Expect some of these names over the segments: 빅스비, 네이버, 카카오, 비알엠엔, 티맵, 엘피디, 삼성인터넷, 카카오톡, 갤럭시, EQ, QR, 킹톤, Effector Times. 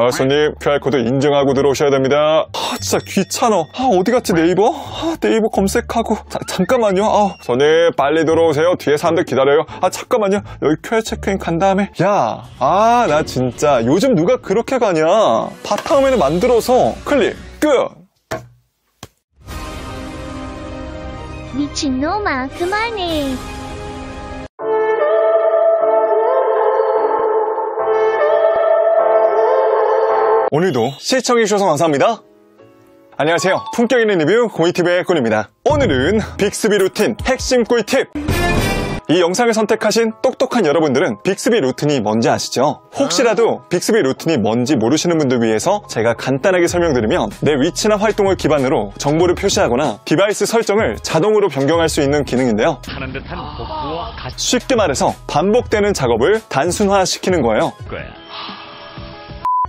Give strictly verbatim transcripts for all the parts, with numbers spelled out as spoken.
아, 손님 큐알코드 인증하고 들어오셔야 됩니다. 아 진짜 귀찮아. 아 어디갔지 네이버? 아 네이버 검색하고 자, 잠깐만요. 아 손님 빨리 들어오세요. 뒤에 사람들 기다려요. 아 잠깐만요. 여기 큐알 체크인 간 다음에 야, 아 나 진짜 요즘 누가 그렇게 가냐. 바탕화면을 만들어서 클릭 끝. 미친놈아 그만해. 오늘도 시청해주셔서 감사합니다. 안녕하세요, 품격 있는 리뷰 고이티비의 꾼입니다. 오늘은 빅스비 루틴 핵심 꿀팁! 이 영상을 선택하신 똑똑한 여러분들은 빅스비 루틴이 뭔지 아시죠? 혹시라도 빅스비 루틴이 뭔지 모르시는 분들 위해서 제가 간단하게 설명드리면, 내 위치나 활동을 기반으로 정보를 표시하거나 디바이스 설정을 자동으로 변경할 수 있는 기능인데요, 쉽게 말해서 반복되는 작업을 단순화시키는 거예요.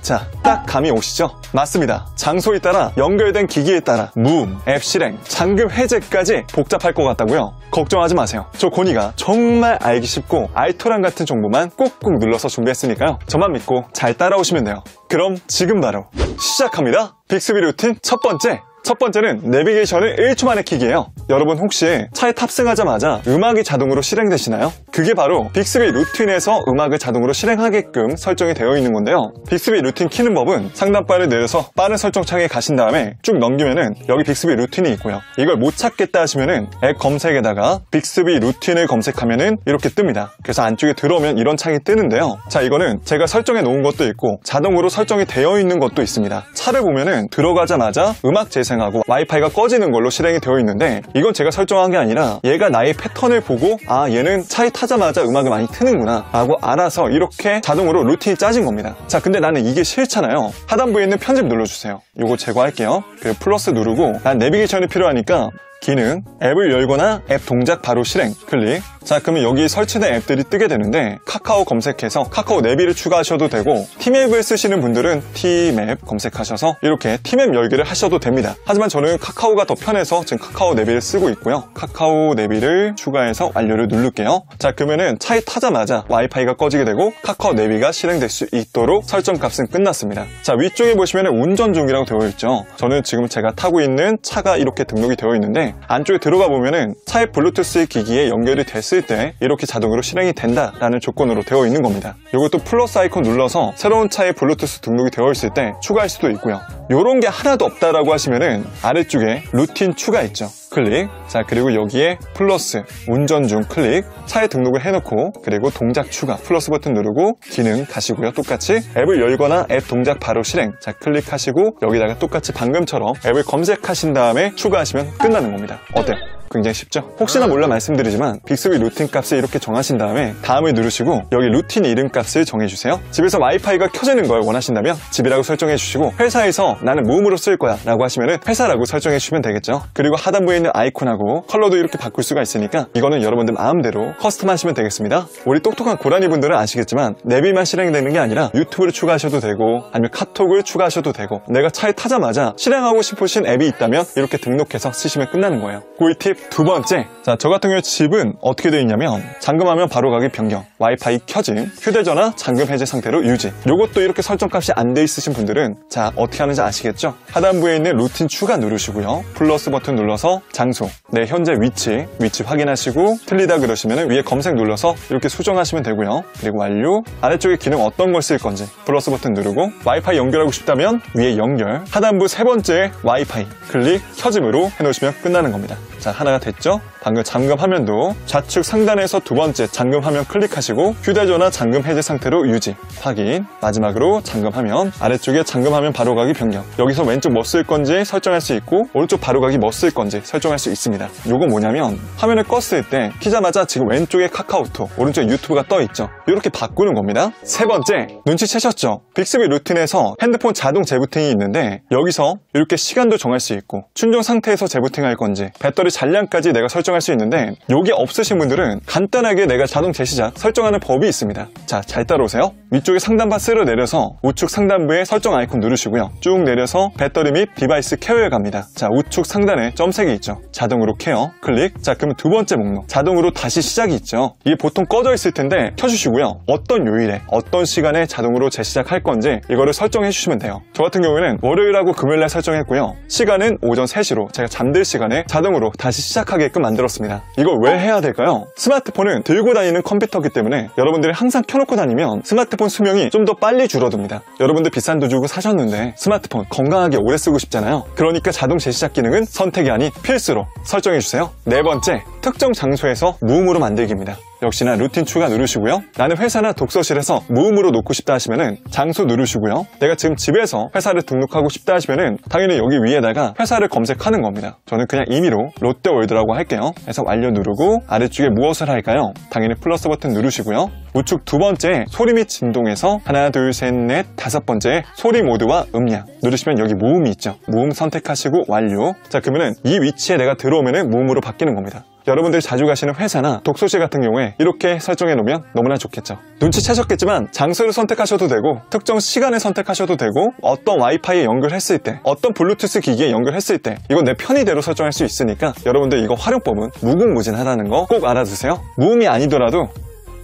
자, 딱 감이 오시죠? 맞습니다. 장소에 따라, 연결된 기기에 따라 무음, 앱 실행, 잠금 해제까지 복잡할 것 같다고요? 걱정하지 마세요. 저 고니가 정말 알기 쉽고 알토란 같은 정보만 꾹꾹 눌러서 준비했으니까요. 저만 믿고 잘 따라오시면 돼요. 그럼 지금 바로 시작합니다. 빅스비 루틴 첫 번째. 첫 번째는 내비게이션을 일 초 만에 켜기예요. 여러분 혹시 차에 탑승하자마자 음악이 자동으로 실행되시나요? 그게 바로 빅스비 루틴에서 음악을 자동으로 실행하게끔 설정이 되어 있는 건데요. 빅스비 루틴 키는 법은 상단바를 내려서 빠른 설정 창에 가신 다음에 쭉 넘기면은 여기 빅스비 루틴이 있고요. 이걸 못 찾겠다 하시면은 앱 검색에다가 빅스비 루틴을 검색하면은 이렇게 뜹니다. 그래서 안쪽에 들어오면 이런 창이 뜨는데요. 자, 이거는 제가 설정해 놓은 것도 있고 자동으로 설정이 되어 있는 것도 있습니다. 차를 보면은 들어가자마자 음악 재생 하고 와이파이가 꺼지는 걸로 실행이 되어 있는데, 이건 제가 설정한 게 아니라 얘가 나의 패턴을 보고 아 얘는 차에 타자마자 음악을 많이 트는구나 라고 알아서 이렇게 자동으로 루틴이 짜진 겁니다. 자, 근데 나는 이게 싫잖아요. 하단부에 있는 편집 눌러주세요. 요거 제거할게요. 그리고 플러스 누르고 난 내비게이션이 필요하니까 기능, 앱을 열거나 앱 동작 바로 실행 클릭. 자, 그러면 여기 설치된 앱들이 뜨게 되는데 카카오 검색해서 카카오 내비를 추가하셔도 되고, 티맵을 쓰시는 분들은 티맵 검색하셔서 이렇게 티맵 열기를 하셔도 됩니다. 하지만 저는 카카오가 더 편해서 지금 카카오 내비를 쓰고 있고요. 카카오 내비를 추가해서 완료를 누를게요. 자, 그러면은 차에 타자마자 와이파이가 꺼지게 되고 카카오 내비가 실행될 수 있도록 설정값은 끝났습니다. 자, 위쪽에 보시면은 운전 중이라고 되어 있죠. 저는 지금 제가 타고 있는 차가 이렇게 등록이 되어 있는데, 안쪽에 들어가 보면은 차의 블루투스 기기에 연결이 됐을 때 이렇게 자동으로 실행이 된다라는 조건으로 되어 있는 겁니다. 이것도 플러스 아이콘 눌러서 새로운 차에 블루투스 등록이 되어 있을 때 추가할 수도 있고요. 요런 게 하나도 없다라고 하시면은 아래쪽에 루틴 추가 있죠. 클릭. 자, 그리고 여기에 플러스 운전 중 클릭. 차에 등록을 해놓고 그리고 동작 추가 플러스 버튼 누르고 기능 가시고요. 똑같이 앱을 열거나 앱 동작 바로 실행. 자, 클릭하시고 여기다가 똑같이 방금처럼 앱을 검색하신 다음에 추가하시면 끝나는 겁니다. 어때요? 굉장히 쉽죠? 혹시나 몰라 말씀드리지만 빅스비 루틴 값을 이렇게 정하신 다음에 다음을 누르시고 여기 루틴 이름 값을 정해주세요. 집에서 와이파이가 켜지는 걸 원하신다면 집이라고 설정해주시고, 회사에서 나는 무음으로 쓸 거야 라고 하시면은 회사라고 설정해주시면 되겠죠. 그리고 하단부에 있는 아이콘하고 컬러도 이렇게 바꿀 수가 있으니까 이거는 여러분들 마음대로 커스텀 하시면 되겠습니다. 우리 똑똑한 고라니 분들은 아시겠지만 내비만 실행되는 게 아니라 유튜브를 추가하셔도 되고 아니면 카톡을 추가하셔도 되고, 내가 차에 타자마자 실행하고 싶으신 앱이 있다면 이렇게 등록해서 쓰시면 끝나는 거예요. 꿀팁 두 번째. 자, 저 같은 경우에 집은 어떻게 되어 있냐면 잠금하면 바로 가기 변경, 와이파이 켜짐, 휴대전화 잠금 해제 상태로 유지. 요것도 이렇게 설정값이 안 돼 있으신 분들은 자, 어떻게 하는지 아시겠죠? 하단부에 있는 루틴 추가 누르시고요. 플러스 버튼 눌러서 장소, 내 현재 위치, 위치 확인하시고 틀리다 그러시면 위에 검색 눌러서 이렇게 수정하시면 되고요. 그리고 완료. 아래쪽에 기능 어떤 걸 쓸 건지 플러스 버튼 누르고, 와이파이 연결하고 싶다면 위에 연결, 하단부 세 번째 와이파이 클릭 켜짐으로 해놓으시면 끝나는 겁니다. 자, 하나 됐죠? 방금 잠금 화면도 좌측 상단에서 두 번째 잠금 화면 클릭하시고 휴대전화 잠금 해제 상태로 유지 확인. 마지막으로 잠금 화면 아래쪽에 잠금 화면 바로가기 변경, 여기서 왼쪽 뭐 쓸 건지 설정할 수 있고 오른쪽 바로가기 뭐 쓸 건지 설정할 수 있습니다. 요거 뭐냐면 화면을 껐을 때 키자마자 지금 왼쪽에 카카오톡 오른쪽에 유튜브가 떠 있죠. 이렇게 바꾸는 겁니다. 세 번째, 눈치채셨죠? 빅스비 루틴에서 핸드폰 자동 재부팅이 있는데 여기서 이렇게 시간도 정할 수 있고, 충전 상태에서 재부팅할 건지 배터리 잔량까지 내가 설정 설정할 수 있는데, 요게 없으신 분들은 간단하게 내가 자동 제시자 설정하는 법이 있습니다. 자, 잘 따라오세요. 위쪽에 상단바 쓸어 내려서 우측 상단부에 설정 아이콘 누르시고요. 쭉 내려서 배터리 및 디바이스 케어에 갑니다. 자, 우측 상단에 점색이 있죠. 자동으로 케어 클릭. 자, 그럼 두 번째 목록 자동으로 다시 시작이 있죠. 이게 보통 꺼져 있을 텐데 켜주시고요. 어떤 요일에 어떤 시간에 자동으로 재시작할 건지 이거를 설정해 주시면 돼요. 저 같은 경우에는 월요일하고 금요일날 설정했고요. 시간은 오전 세 시로 제가 잠들 시간에 자동으로 다시 시작하게끔 만들었습니다. 이걸 왜 해야 될까요? 스마트폰은 들고 다니는 컴퓨터이기 때문에 여러분들이 항상 켜놓고 다니면 스마트폰 수명이 좀 더 빨리 줄어듭니다. 여러분들 비싼 돈 주고 사셨는데 스마트폰 건강하게 오래 쓰고 싶잖아요. 그러니까 자동 재시작 기능은 선택이 아닌 필수로 설정해 주세요. 네 번째, 특정 장소에서 무음으로 만들기입니다. 역시나 루틴 추가 누르시고요. 나는 회사나 독서실에서 무음으로 놓고 싶다 하시면은 장소 누르시고요. 내가 지금 집에서 회사를 등록하고 싶다 하시면은 당연히 여기 위에다가 회사를 검색하는 겁니다. 저는 그냥 임의로 롯데월드라고 할게요. 해서 완료 누르고 아래쪽에 무엇을 할까요? 당연히 플러스 버튼 누르시고요. 우측 두 번째 소리 및 진동에서 하나 둘 셋 넷 다섯 번째 소리 모드와 음량 누르시면 여기 무음이 있죠. 무음 선택하시고 완료. 자, 그러면은 이 위치에 내가 들어오면은 무음으로 바뀌는 겁니다. 여러분들이 자주 가시는 회사나 독서실 같은 경우에 이렇게 설정해 놓으면 너무나 좋겠죠. 눈치채셨겠지만 장소를 선택하셔도 되고 특정 시간을 선택하셔도 되고 어떤 와이파이에 연결했을 때 어떤 블루투스 기기에 연결했을 때 이건 내 편의대로 설정할 수 있으니까 여러분들 이거 활용법은 무궁무진하다는 거 꼭 알아두세요. 무음이 아니더라도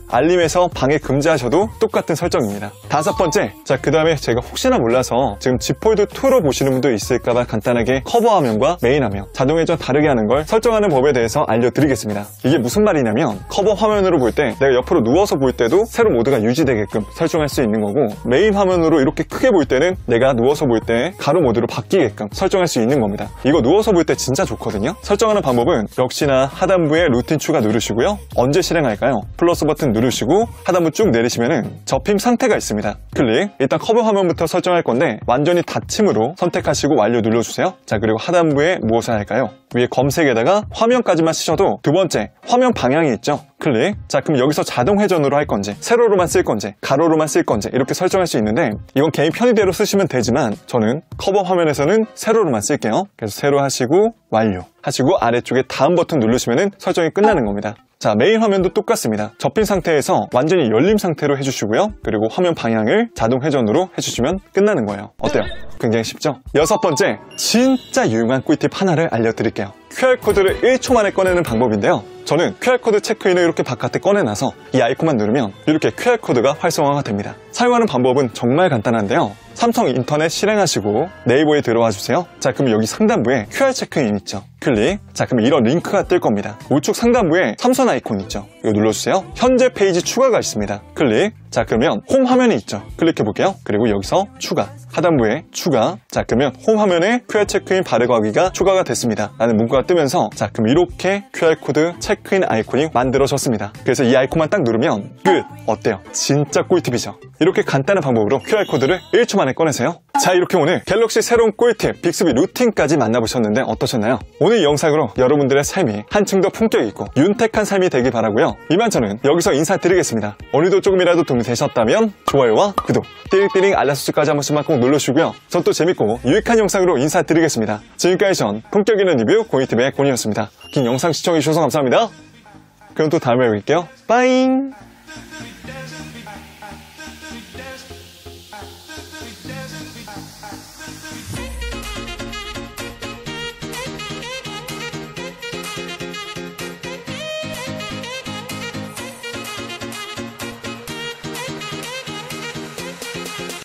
알림에서 방해 금지하셔도 똑같은 설정입니다. 다섯 번째, 자, 그 다음에 제가 혹시나 몰라서 지금 지 폴드 투로 보시는 분도 있을까봐 간단하게 커버 화면과 메인 화면 자동 회전 다르게 하는 걸 설정하는 법에 대해서 알려드리겠습니다. 이게 무슨 말이냐면 커버 화면으로 볼 때 내가 옆으로 누워서 볼 때도 세로 모드가 유지되게끔 설정할 수 있는 거고, 메인 화면으로 이렇게 크게 볼 때는 내가 누워서 볼 때 가로 모드로 바뀌게끔 설정할 수 있는 겁니다. 이거 누워서 볼 때 진짜 좋거든요. 설정하는 방법은 역시나 하단부에 루틴 추가 누르시고요. 언제 실행할까요? 플러스 버튼 누르시고 하단부 쭉 내리시면은 접힘 상태가 있습니다. 클릭. 일단 커버 화면부터 설정할 건데 완전히 닫힘으로 선택하시고 완료 눌러주세요. 자, 그리고 하단부에 무엇을 할까요? 위에 검색에다가 화면까지만 쓰셔도 두 번째 화면 방향이 있죠. 클릭. 자, 그럼 여기서 자동 회전으로 할 건지 세로로만 쓸 건지 가로로만 쓸 건지 이렇게 설정할 수 있는데 이건 개인 편의대로 쓰시면 되지만 저는 커버 화면에서는 세로로만 쓸게요. 그래서 세로 하시고 완료 하시고 아래쪽에 다음 버튼 누르시면은 설정이 끝나는 겁니다. 자, 메인 화면도 똑같습니다. 접힌 상태에서 완전히 열림 상태로 해주시고요. 그리고 화면 방향을 자동 회전으로 해주시면 끝나는 거예요. 어때요? 굉장히 쉽죠? 여섯 번째, 진짜 유용한 꿀팁 하나를 알려드릴게요. 큐알 코드를 일 초 만에 꺼내는 방법인데요. 저는 큐알 코드 체크인을 이렇게 바깥에 꺼내놔서 이 아이콘만 누르면 이렇게 큐알 코드가 활성화가 됩니다. 사용하는 방법은 정말 간단한데요. 삼성인터넷 실행하시고 네이버에 들어와 주세요. 자, 그럼 여기 상단부에 큐알 체크인 있죠. 클릭. 자, 그럼 이런 링크가 뜰 겁니다. 우측 상단부에 삼선 아이콘 있죠. 이거 눌러주세요. 현재 페이지 추가가 있습니다. 클릭. 자, 그러면 홈 화면이 있죠. 클릭해 볼게요. 그리고 여기서 추가. 하단부에 추가. 자, 그러면 홈 화면에 큐알 체크인 바로가기가 추가가 됐습니다 라는 문구가 뜨면서, 자, 그럼 이렇게 큐알 코드 체크인 아이콘이 만들어졌습니다. 그래서 이 아이콘만 딱 누르면 끝! 어때요? 진짜 꿀팁이죠. 이렇게 간단한 방법으로 큐알 코드를 일 초 만에 꺼내세요. 자, 이렇게 오늘 갤럭시 새로운 꿀팁 빅스비 루틴까지 만나보셨는데 어떠셨나요? 오늘 이 영상으로 여러분들의 삶이 한층 더 품격 있고 윤택한 삶이 되길 바라고요. 이만 저는 여기서 인사드리겠습니다. 오늘도 조금이라도 도움이 되셨다면 좋아요와 구독, 띠링띠링 알람 설정까지 한 번씩만 꼭 눌러주시고요. 전 또 재밌고 유익한 영상으로 인사드리겠습니다. 지금까지 전 품격 있는 리뷰 고니티브의 고니였습니다. 긴 영상 시청해주셔서 감사합니다. 그럼 또 다음에 뵐게요. 빠잉!